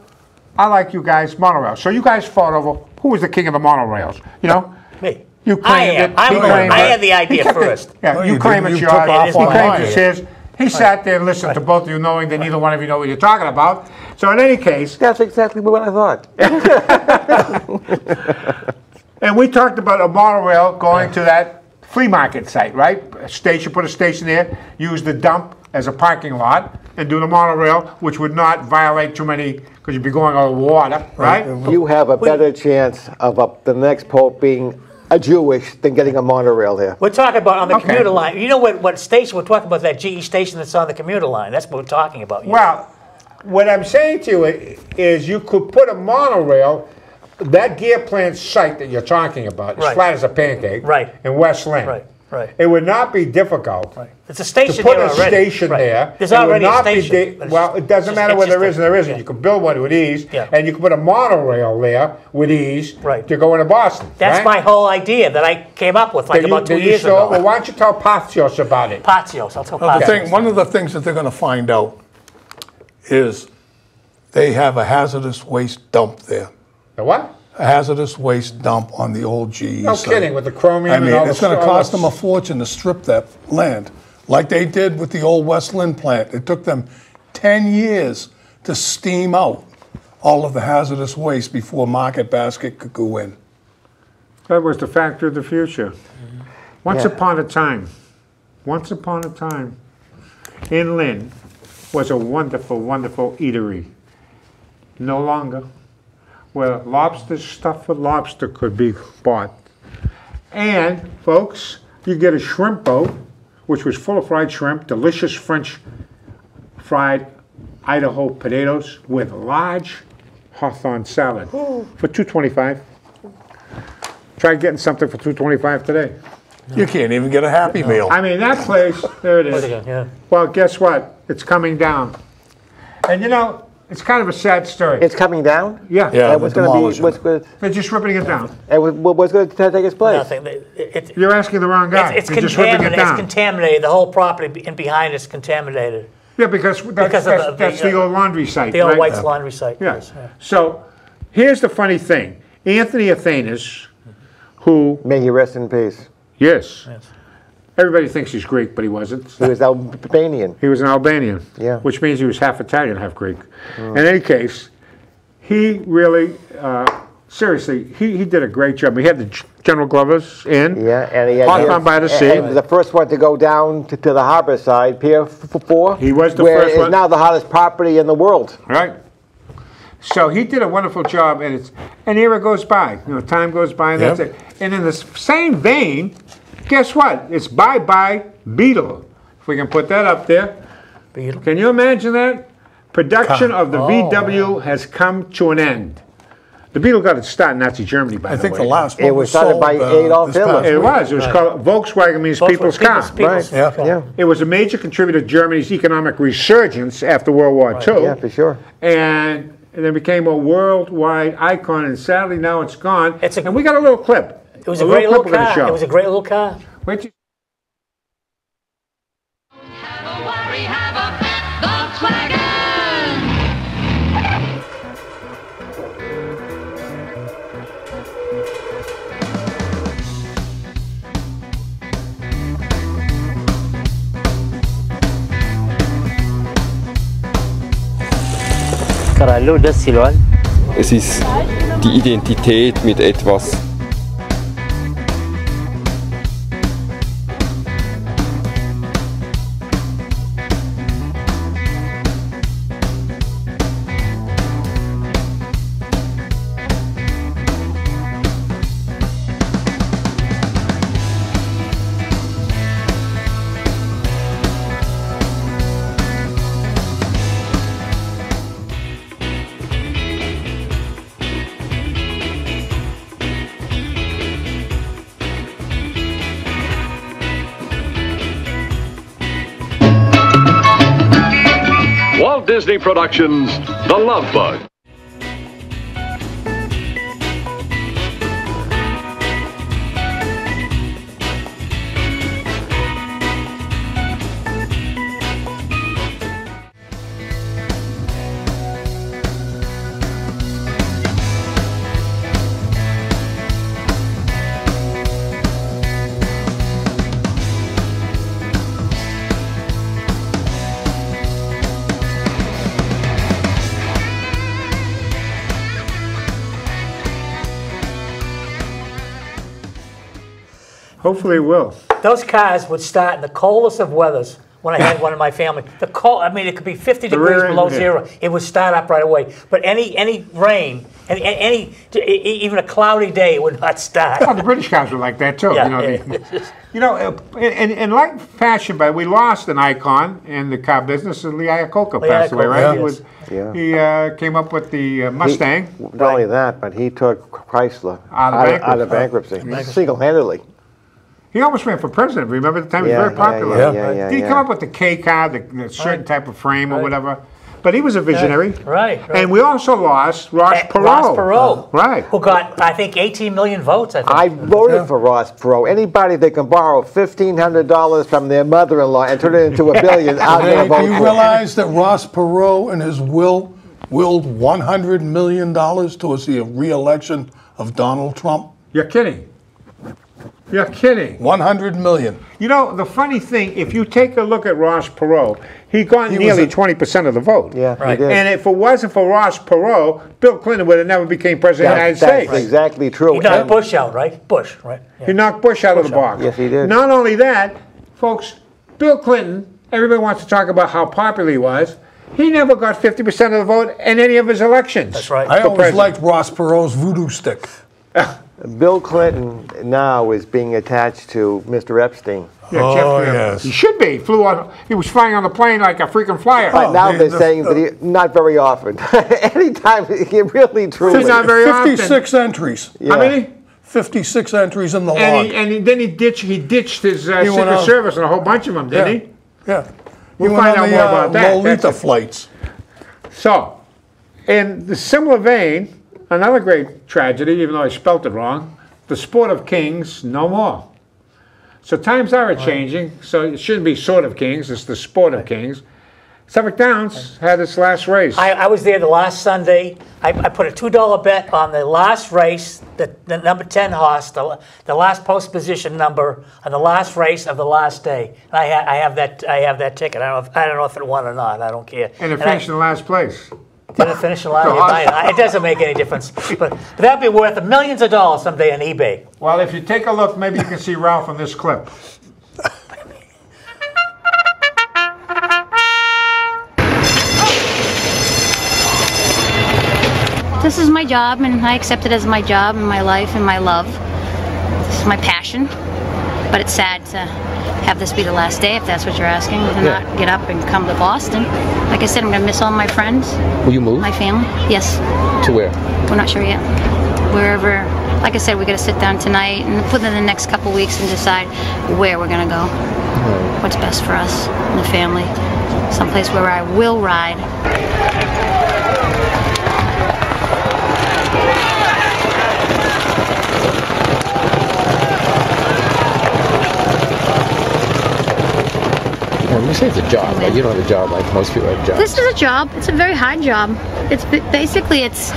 I like you guys, monorails. So you guys fought over who was the king of the monorails, you know? Me. You claimed it. I had the idea first. You claim it's yours. He claims it's his. He sat there and listened to both of you, knowing that neither one of you know what you're talking about. So in any case, that's exactly what I thought. And we talked about a monorail going to that flea market site, right? Station, put a station there, use the dump as a parking lot, and do the monorail, which would not violate too many, because you'd be going over water, right? You have a better chance of the next pope being a Jewish than getting a monorail here. We're talking about on the commuter line. You know what station we're talking about? That GE station that's on the commuter line. That's what we're talking about. Well, what I'm saying to you is, you could put a monorail, that gear plant site that you're talking about, as flat as a pancake, in West Lynn. Right. It would not be difficult. It's a station to put a station there. There's already a station. Well, it doesn't matter whether there is or there isn't. You can build one with ease, and you can put a monorail there with ease to go into Boston. That's my whole idea that I came up with about 2 years ago. Well, why don't you tell Patsios about it? Patsios, I'll tell Patsios. One of the things that they're going to find out is they have a hazardous waste dump there. A what? A hazardous waste dump on the old GE. No kidding, with the chromium. I mean, and it's going to cost them a fortune to strip that land, like they did with the old West Lynn plant. It took them 10 years to steam out all of the hazardous waste before Market Basket could go in. That was the factor of the future. Once upon a time, in Lynn was a wonderful, wonderful eatery. No longer. Where lobster stuff with lobster could be bought. And, folks, you get a shrimp boat, which was full of fried shrimp, delicious French fried Idaho potatoes with large Hawthorne salad for $2.25. Try getting something for $2.25 today. You can't even get a Happy Meal. I mean, that place, there it is. Well, guess what? It's coming down. And, you know, it's kind of a sad story. It's coming down? Yeah. What's going to be? They're just ripping it down. What's going to take its place? Nothing. You're asking the wrong guy. It's contaminated. The whole property and behind it's contaminated. Yeah, because that's the old laundry site. The old White's laundry site. Yeah. Yes, yeah. So here's the funny thing. Anthony Athanas, who... May he rest in peace. Yes. Yes. Everybody thinks he's Greek, but he wasn't. He was Albanian. He was an Albanian, yeah. Which means he was half Italian, half Greek. Mm. In any case, he really, seriously, he did a great job. We had the General Glovers in, yeah, and he had Hawthorne by the Sea. And the first one to go down to the harbor side, Pier 4. He was the first one. It's now the hottest property in the world. Right. So he did a wonderful job, and it's an era goes by. You know, time goes by, and yep. That's it. And in the same vein, guess what? It's bye-bye Beetle. If we can put that up there. Beetle. Can you imagine that? Production of the VW has come to an end. The Beetle got its start in Nazi Germany, by the way. I think the last one was started by Adolf Hitler. It was. It was called Volkswagen means people's car. Right. Yeah. Yeah. It was a major contributor to Germany's economic resurgence after World War II. Yeah, for sure. And then became a worldwide icon, and sadly now it's gone. And we got a little clip. It was a great little car. It was a great little car. Wait till Es ist die Identität mit etwas. Disney Productions, The Love Bug. Hopefully it will. Those cars would start in the coldest of weathers when I had one in my family. The cold, I mean, it could be 50 degrees below zero. It would start up right away. But any rain, even a cloudy day, it would not start. Well, the British cars were like that, too. Yeah, you know, in like fashion, but we lost an icon in the car business, and Lee Iacocca passed away, right? Yeah. He came up with the Mustang. Not only that, but he took Chrysler out of bankruptcy. Single-handedly. He almost ran for president. Remember the time? He was very popular. Did he come up with the K car, the certain type of frame or whatever? But he was a visionary. Right. And we also lost Ross Perot. Ross Perot. Right. Who got, I think, 18 million votes, I think. I voted for Ross Perot. Anybody that can borrow $1,500 from their mother-in-law and turn it into a billion, I'm going to vote for. Do you realize that Ross Perot and his will willed $100 million towards the re-election of Donald Trump? You're kidding. You're kidding. 100 million. You know, the funny thing, if you take a look at Ross Perot, he got nearly 20% of the vote. Yeah, right. He did. And if it wasn't for Ross Perot, Bill Clinton would have never became president of the United States. That's exactly true. He knocked Bush out, right? Yeah. He knocked Bush out of the box. Yes, he did. Not only that, folks, Bill Clinton, everybody wants to talk about how popular he was. He never got 50% of the vote in any of his elections. That's right. I always liked Ross Perot's voodoo stick. Bill Clinton now is being attached to Mr. Epstein. Yeah, yes. He should be. He was flying on the plane like a freaking flyer. But now they're saying that he, not very often. Anytime, he really truly. Not very often. 56 entries. Yeah. How many? 56 entries in the log. And then he ditched his Secret Service and a whole bunch of them, didn't he? Yeah. We'll find out more about that. Lolita flights. So, in the similar vein, another great tragedy, even though I spelt it wrong, the sport of kings, no more. So times are changing, so it shouldn't be sort of kings, it's the sport of kings. Suffolk Downs had its last race. I was there the last Sunday. I put a $2 bet on the last race, the number 10 horse, the last post position number on the last race of the last day. And I have that ticket. I don't know if it won or not. I don't care. And it finished in last place. Didn't finish a lot of your night. It doesn't make any difference. But that'd be worth millions of dollars someday on eBay. Well, if you take a look, maybe you can see Ralph on this clip. This is my job, and I accept it as my job and my life and my love. This is my passion. But it's sad to have this be the last day, if that's what you're asking, to not get up and come to Boston. Like I said, I'm going to miss all my friends. Will you move? My family, yes. To where? We're not sure yet. Wherever, like I said, we're going to sit down tonight and within the next couple weeks and decide where we're going to go. Right. What's best for us and the family. Someplace where I will ride. You say it's a job, right? You don't have a job like most people have jobs. This is a job. It's a very high job. It's basically, it's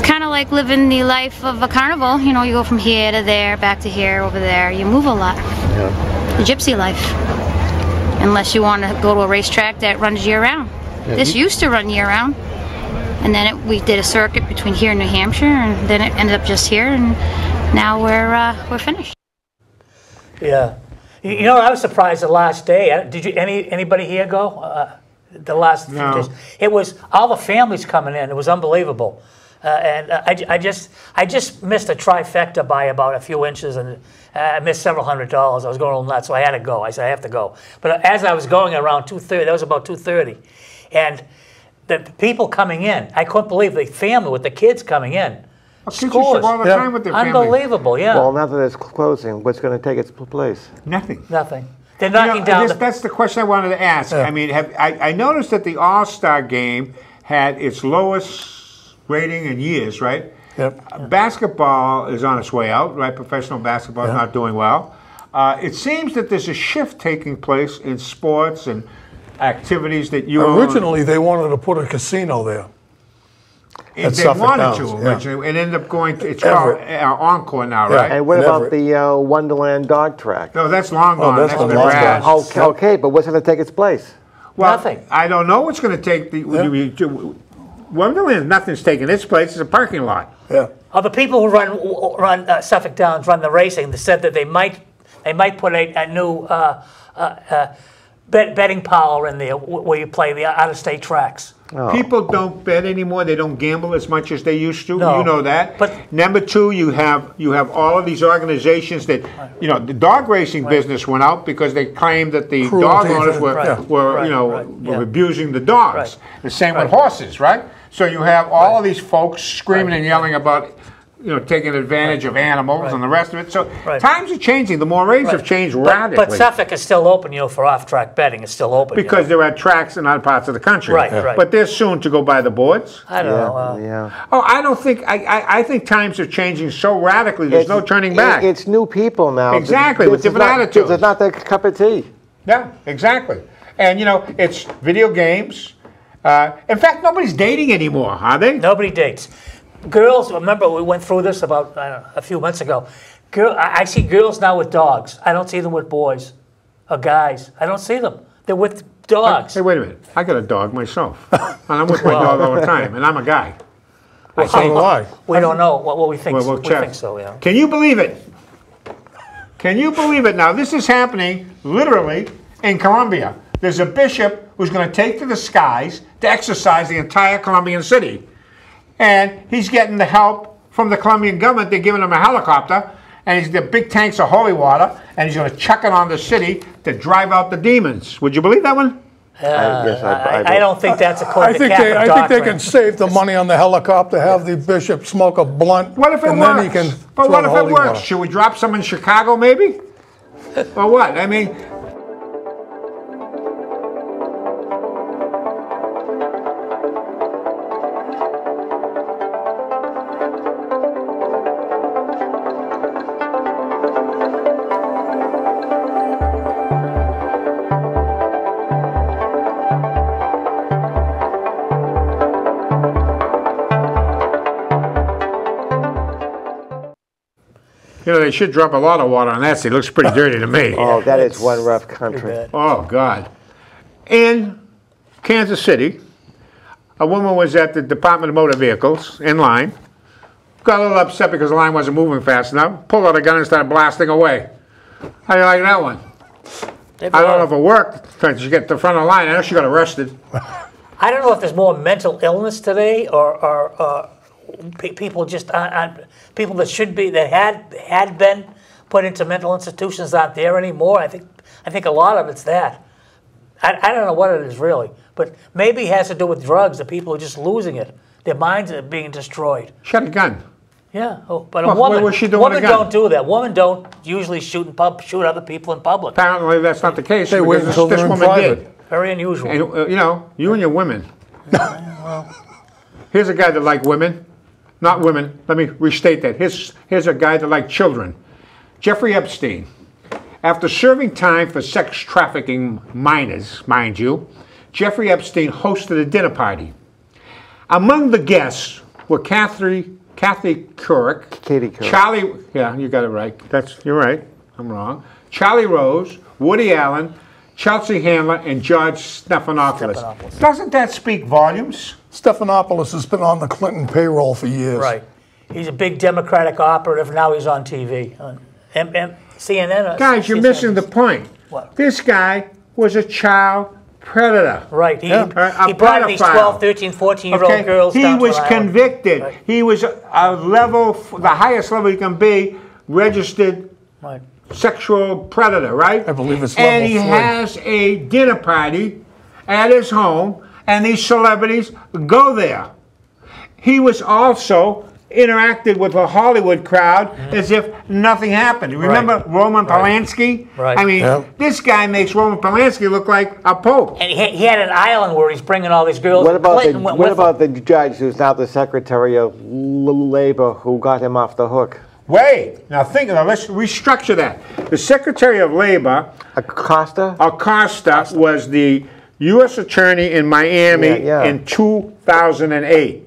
kind of like living the life of a carnival. You know, you go from here to there, back to here, over there. You move a lot. Yeah. The gypsy life. Unless you want to go to a racetrack that runs year-round. Yeah, this used to run year-round. And then we did a circuit between here and New Hampshire, and then it ended up just here, and now we're finished. Yeah. You know, I was surprised the last day. Did you anybody here go? The last few days? It was all the families coming in. It was unbelievable, and I just missed a trifecta by about a few inches, and I missed several $100. I was going a little nuts, so I had to go. I said I have to go. But as I was going around 2:30, that was about 2:30, and the people coming in, I couldn't believe the family with the kids coming in. Schools. All the time with their unbelievable, families. Yeah. Well, now that it's closing, what's going to take its place? Nothing. Nothing. They're knocking down. That's the question I wanted to ask. I mean, I noticed that the All-Star Game had its lowest rating in years, right? Yep. Basketball is on its way out, right? Professional basketball is not doing well. It seems that there's a shift taking place in sports and activities that you originally own. They wanted to put a casino there. They wanted to originally, and ended up going to, it's called Encore now, right? And what about the Wonderland dog track? No, that's long gone. That's been rashed. Okay, but what's going to take its place? Well, nothing. I don't know what's going to take the... Wonderland, nothing's taking its place. It's a parking lot. Yeah. The people who run Suffolk Downs, run the racing, they said that they might put a new... betting power in there where you play the out-of-state tracks. Oh. People don't bet anymore. They don't gamble as much as they used to. No. You know that. But number two, you have all of these organizations that, you know, the dog racing business went out because they claimed that the dog owners were abusing the dogs. Right. The same with horses, right? So you have all of these folks screaming and yelling about, you know, taking advantage of animals and the rest of it. So times are changing. The moraines have changed radically. But Suffolk is still open, you know, for off-track betting. It's still open. Because there are tracks in other parts of the country. Right, right. But they're soon to go by the boards. I don't know. Oh, I don't think, I think times are changing so radically there's no turning back. It's new people now. Exactly, with different attitudes. It's not their cup of tea. Yeah, exactly. And, you know, it's video games. In fact, nobody's dating anymore, are they? Nobody dates. Girls, remember we went through this about a few months ago. I see girls now with dogs. I don't see them with boys or guys. I don't see them. They're with dogs. Hey, wait a minute. I got a dog myself. And I'm with my dog all the time. And I'm a guy. Well, so do I. We don't know what we think. Well, we think so, yeah. Can you believe it? Can you believe it? Now, this is happening literally in Colombia. There's a bishop who's going to take to the skies to exercise the entire Colombian city. And he's getting the help from the Colombian government. They're giving him a helicopter, and he's got big tanks of holy water, and he's going to chuck it on the city to drive out the demons. Would you believe that one? I don't think that's according to Catholic doctrine. I think they can save the money on the helicopter, have the bishop smoke a blunt, what if it and works? Then he can But what if it works? Water. Should we drop some in Chicago, maybe? Or what? I mean... You know, they should drop a lot of water on that. It looks pretty dirty to me. Oh, that is one rough country. Oh, God. In Kansas City, a woman was at the Department of Motor Vehicles in line. Got a little upset because the line wasn't moving fast enough. Pulled out a gun and started blasting away. How do you like that one? I don't know if it worked. Did you get to the front of the line? I know she got arrested. I don't know if there's more mental illness today, or people just aren't, people that should be, that had been put into mental institutions, aren't there anymore. I think a lot of it's that. I don't know what it is really, but maybe it has to do with drugs. The people are just losing it. Their minds are being destroyed. She had a gun. Yeah, oh, but well, a woman, was she doing women a gun? Don't do that. Women don't usually shoot other people in public. Apparently, that's not the case. They wait until they're in private. Very unusual. And, you know, you and your women. Here's a guy that liked women, not women. Let me restate that. Here's a guy that liked children. Jeffrey Epstein, after serving time for sex trafficking minors, mind you, Jeffrey Epstein hosted a dinner party. Among the guests were Katie Couric. Charlie. Yeah, you got it right. You're right. I'm wrong. Charlie Rose, Woody Allen, Chelsea Handler, and George Stephanopoulos. Doesn't that speak volumes? Stephanopoulos has been on the Clinton payroll for years. Right. He's a big Democratic operative. Now he's on TV, on CNN. Guys, you're missing the point. What? This guy was a child predator. Right. He brought these 12, 13, 14-year-old girls down to the island. He was convicted. Right. He was a level, the highest level you can be, registered. Right. Sexual predator, right? I believe it's level 3. And he has a dinner party at his home, and these celebrities go there. He was also interacted with the Hollywood crowd as if nothing happened. Remember Roman Polanski? Right. I mean, this guy makes Roman Polanski look like a pope. And he had an island where he's bringing all these girls. What about the judge who's now the Secretary of Labor who got him off the hook? Wait, now think about it. Let's restructure that. The Secretary of Labor, Acosta, was the U.S. Attorney in Miami in 2008.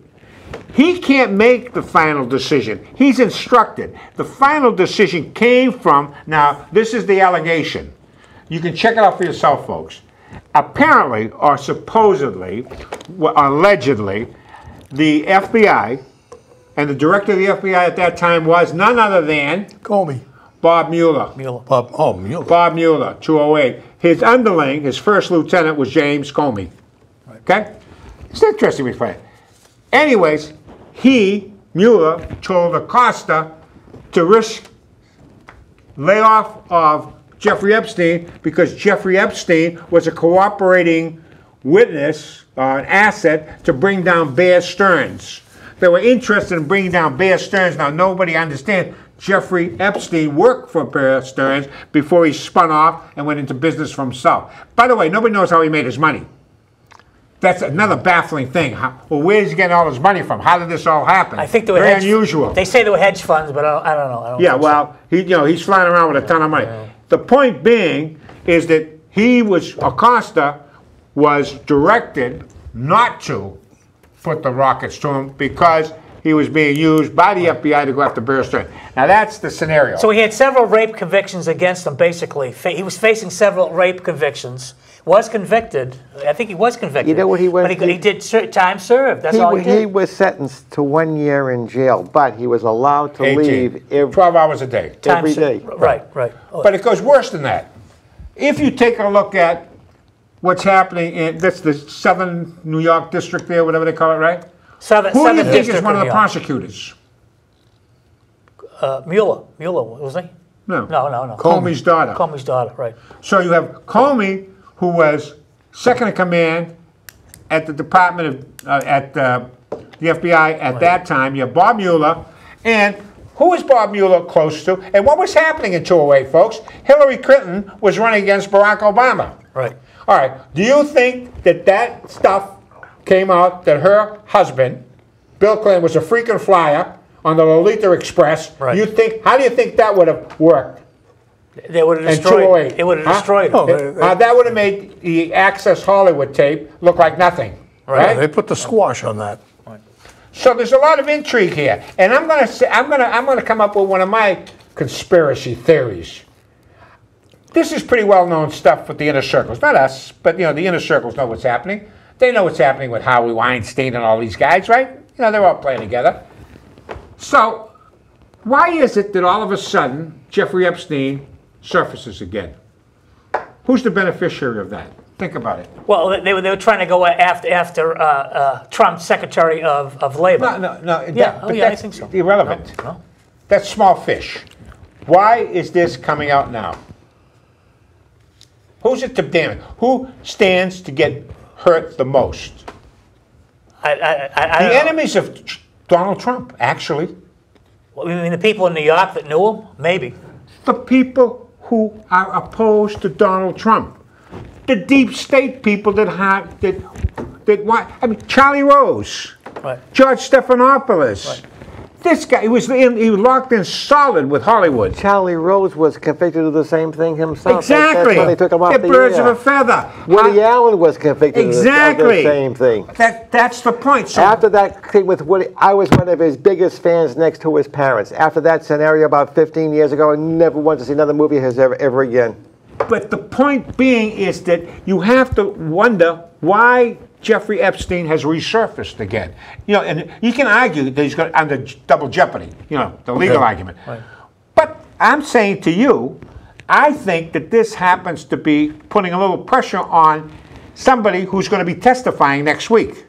He can't make the final decision. He's instructed. The final decision came from, now this is the allegation. You can check it out for yourself, folks. Apparently, or supposedly, or allegedly, the FBI, and the director of the FBI at that time was none other than Comey, Bob Mueller. Bob Mueller, 208. His underling, his first lieutenant, was James Comey. Okay, it's interesting we find. Anyways, Mueller told Acosta to risk layoff of Jeffrey Epstein because Jeffrey Epstein was a cooperating witness, an asset to bring down Bear Stearns. They were interested in bringing down Bear Stearns. Now, nobody understands Jeffrey Epstein worked for Bear Stearns before he spun off and went into business for himself. By the way, nobody knows how he made his money. That's another baffling thing. Well, where's he getting all his money from? How did this all happen? I think they were unusual. They say they were hedge funds, but I don't know. Yeah, well, he's flying around with a ton of money. The point being is that Acosta was directed not to put the rockets to him because he was being used by the FBI to go after Bear Stearns. Now that's the scenario. So he had several rape convictions against him, basically. He was facing several rape convictions, was convicted. I think he was convicted. You know what he was? But he did time served. That's all he did. He was sentenced to 1 year in jail, but he was allowed to leave. 12 hours a day. Every day. Right. But it goes worse than that. If you take a look at what's happening in, that's the Southern New York district there, whatever they call it, right? Who do you think is one of the prosecutors? Mueller. Mueller, was he? No. Comey's daughter. Comey's daughter, right. So you have Comey, who was second in command at the FBI at that time. You have Bob Mueller. And who is Bob Mueller close to? And what was happening in 2008, folks? Hillary Clinton was running against Barack Obama. Right. All right, do you think that stuff came out that her husband, Bill Clinton, was a freaking flyer on the Lolita Express? Right. How do you think that would have worked? They would have destroyed it. It would have destroyed it. That would have made the Access Hollywood tape look like nothing. Right? They put the squash on that. Right. So there's a lot of intrigue here. And I'm going to come up with one of my conspiracy theories. This is pretty well-known stuff with the inner circles. Not us, but, you know, the inner circles know what's happening. They know what's happening with Harvey Weinstein and all these guys, right? You know, they're all playing together. So why is it that all of a sudden Jeffrey Epstein surfaces again? Who's the beneficiary of that? Think about it. Well, they were trying to go after Trump's Secretary of Labor. No. Yeah, I think so. Irrelevant. No. That's small fish. Why is this coming out now? Who's it to damn it? Who stands to get hurt the most? The enemies of Donald Trump, actually. Well, I mean, the people in New York that knew him, maybe. The people who are opposed to Donald Trump. The deep state people that have, that want, I mean, Charlie Rose, right. George Stephanopoulos. Right. This guy, he was locked in solid with Hollywood. Charlie Rose was convicted of the same thing himself. Exacatly. That's when they took him off the birds of a feather. Woody Allen was convicted of the same thing. That's the point. So after that thing with Woody, I was one of his biggest fans next to his parents. After that scenario about 15 years ago, I never wanted to see another movie of his ever again. But the point being is that you have to wonder why Jeffrey Epstein has resurfaced again. You know, and you can argue that he's got under double jeopardy, you know, the legal argument. Right. But I'm saying to you, I think that this happens to be putting a little pressure on somebody who's going to be testifying next week.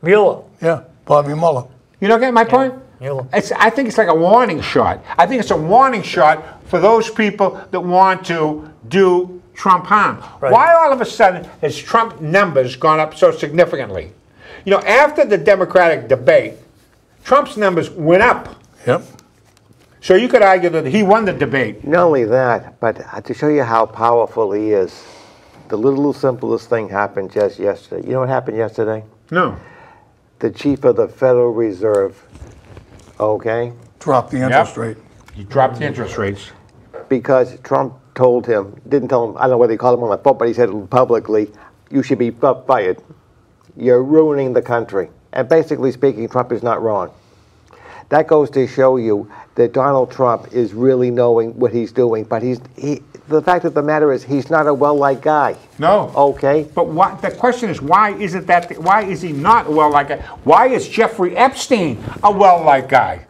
Mueller. Yeah, Bobby Mueller. You don't get my point? Mueller. I think it's like a warning shot. I think it's a warning shot for those people that want to do Trump harm. Right. Why all of a sudden has Trump numbers gone up so significantly? You know, after the Democratic debate, Trump's numbers went up. Yep. So you could argue that he won the debate. Not only that, but to show you how powerful he is, the little simplest thing happened just yesterday. You know what happened yesterday? No. The chief of the Federal Reserve, okay? Dropped the interest rate. He dropped the interest rates. Because Trump told him, didn't tell him, I don't know whether he called him on the phone, but he said publicly, you should be fired. You're ruining the country. And basically speaking, Trump is not wrong. That goes to show you that Donald Trump is really knowing what he's doing, but the fact of the matter is he's not a well-liked guy. No. Okay? But the question is, why is he not a well-liked guy? Why is Jeffrey Epstein a well-liked guy?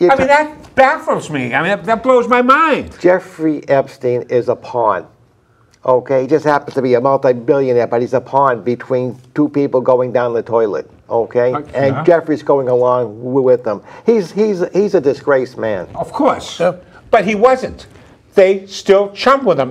I mean, that baffles me. I mean, that blows my mind. Jeffrey Epstein is a pawn, okay? He just happens to be a multi-billionaire, but he's a pawn between two people going down the toilet, okay? And Jeffrey's going along with them. He's a disgraced man. Of course, but he wasn't. They still chump with him.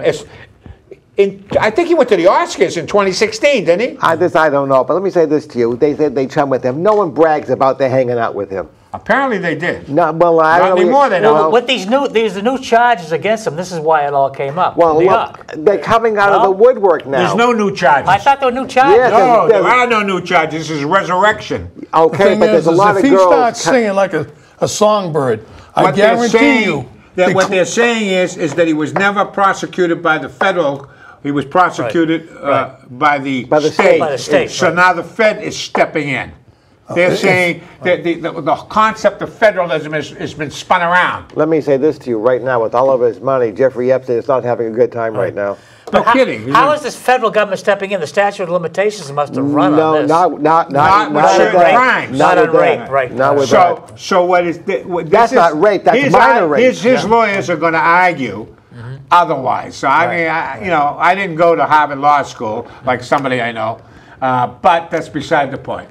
I think he went to the Oscars in 2016, didn't he? I don't know, but let me say this to you. They said they chum with him. No one brags about they're hanging out with him. Apparently they did. Not anymore, they don't. With these new charges against them, this is why it all came up. Well, look, they're coming out of the woodwork now. There's no new charges. I thought there were new charges. Yeah, no, there are no new charges. This is resurrection. Okay, but there's a lot of girls. If he starts singing like a songbird, I guarantee you that what they're saying is that he was never prosecuted by the federal. He was prosecuted by the state. So now the Fed is stepping in. They're saying that the concept of federalism has been spun around. Let me say this to you right now. With all of his money, Jeffrey Epstein is not having a good time right now. No kidding. How is this federal government stepping in? The statute of limitations must have run on this. Not on rape. So what is this? That's not rape. That's minor rape. His lawyers are going to argue otherwise. So I mean, you know, I didn't go to Harvard Law School like somebody I know, but that's beside the point.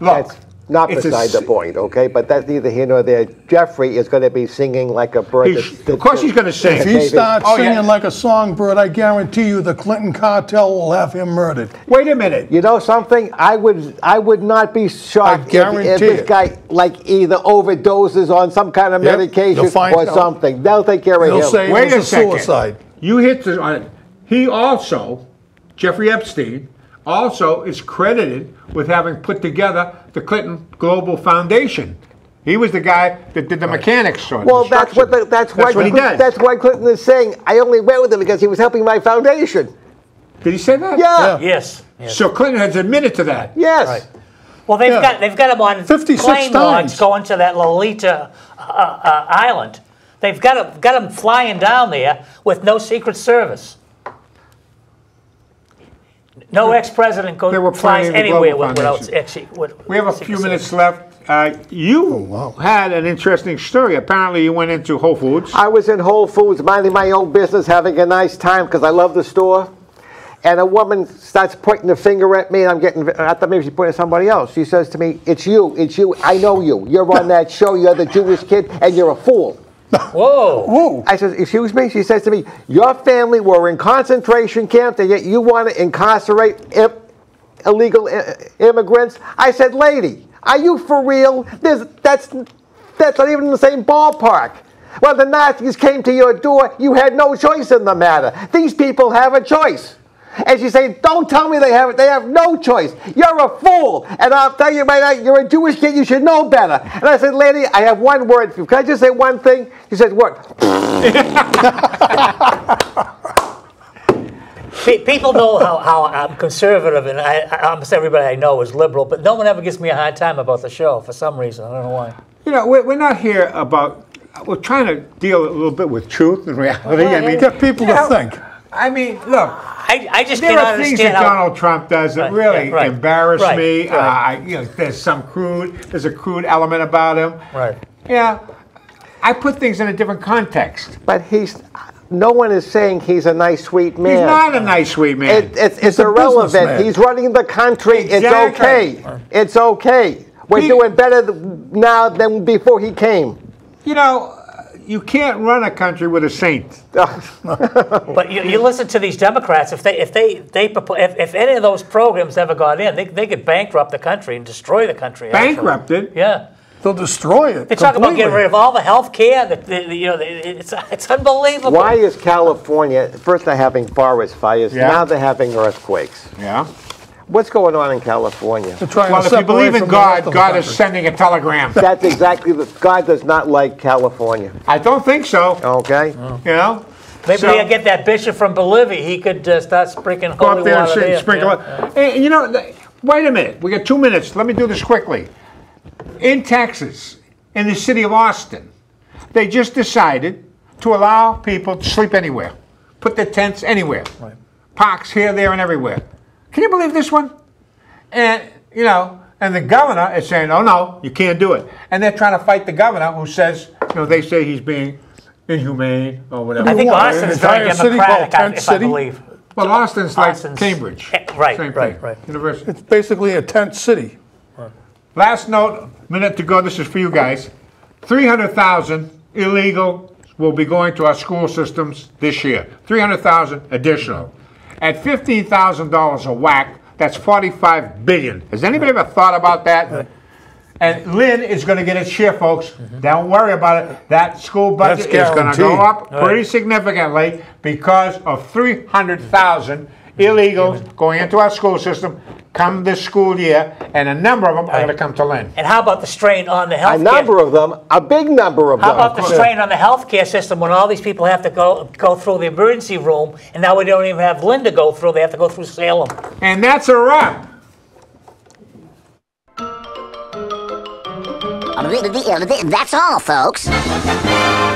Look, that's not beside the point, okay? But that's neither here nor there. Jeffrey is going to be singing like a bird. Of course he's going to sing. If he starts singing like a songbird, I guarantee you the Clinton cartel will have him murdered. Wait a minute. You know something? I would not be shocked if this guy like either overdoses on some kind of medication or something. They'll take care of him. Wait a second. Suicide. You hit the... he also, Jeffrey Epstein, also is credited with having put together the Clinton Global Foundation. He was the guy that did the mechanics on. Well, that's why Clinton is saying, I only went with him because he was helping my foundation. Did he say that? Yeah. Yes. So Clinton has admitted to that. Yes. Right. Well, they've got him on 56 claim logs going to that Lolita island. They've got them flying down there with no Secret Service. No ex-president flies anywhere without Secret. We have a few minutes left. You had an interesting story. Apparently, you went into Whole Foods. I was in Whole Foods, minding my own business, having a nice time because I love the store. And a woman starts pointing a finger at me, and I'm getting, I thought maybe she pointed at somebody else. She says to me, "It's you, it's you. I know you. You're on that show. You're the Jewish kid, and you're a fool." Whoa. Whoa. I said, "Excuse me?" She says to me, "Your family were in concentration camps, and yet you want to incarcerate illegal immigrants." I said, "Lady, are you for real? That's not even in the same ballpark. Well, the Nazis came to your door. You had no choice in the matter. These people have a choice." And she's saying, "Don't tell me they have it. They have no choice. You're a fool. And I'll tell you right now, you're a Jewish kid. You should know better." And I said, "Lady, I have one word for you. Can I just say one thing?" She said, "What?" People know how I'm conservative, and almost everybody I know is liberal, but no one ever gives me a hard time about the show for some reason. I don't know why. You know, we're not here about... We're trying to deal a little bit with truth and reality. I mean, get people to think. I mean, look, I just there are things that Donald Trump does that really embarrass me. You know, there's a crude element about him. Right. Yeah, I put things in a different context. But no one is saying he's a nice, sweet man. He's not a nice, sweet man. It's irrelevant. He's running the country. Exactly. It's okay. It's okay. We're doing better now than before he came. You know. You can't run a country with a saint. But you listen to these Democrats. If any of those programs ever got in, they could bankrupt the country and destroy the country. Bankrupted? Actually. Yeah. They'll destroy it. They talk about getting rid of all the health care. It's unbelievable. Why is California first they're having forest fires? Yeah. Now they're having earthquakes. Yeah. What's going on in California? Well, if you believe in God, God is sending a telegram. That's exactly God does not like California. I don't think so. Okay. Mm. You know? Maybe I get that bishop from Bolivia. He could start sprinkling holy water there. Hey, you know, wait a minute. We got 2 minutes. Let me do this quickly. In Texas, in the city of Austin, they just decided to allow people to sleep anywhere. Put their tents anywhere. Right. Parks here, there, and everywhere. Can you believe this one? And, you know, and the governor is saying, "Oh, no, you can't do it." And they're trying to fight the governor who says, you know, they say he's being inhumane or whatever. I think Austin is very democratic, I believe. Well, Austin's like Cambridge. Right. University. It's basically a tent city. Right. Last note, minute to go. This is for you guys. 300,000 illegal will be going to our school systems this year. 300,000 additional. At $15,000 a whack, that's $45 billion. Has anybody ever thought about that? And Lynn is going to get its share, folks. Don't worry about it. That school budget is going to go up pretty significantly because of 300,000 illegals going into our school system come this school year, and a number of them are going to come to Lynn. And how about the strain on the health care? A number of them, a big number of them. How about the strain on the health care system when all these people have to go through the emergency room, and now we don't even have Lynn to go through, they have to go through Salem. And that's a wrap. That's all, folks.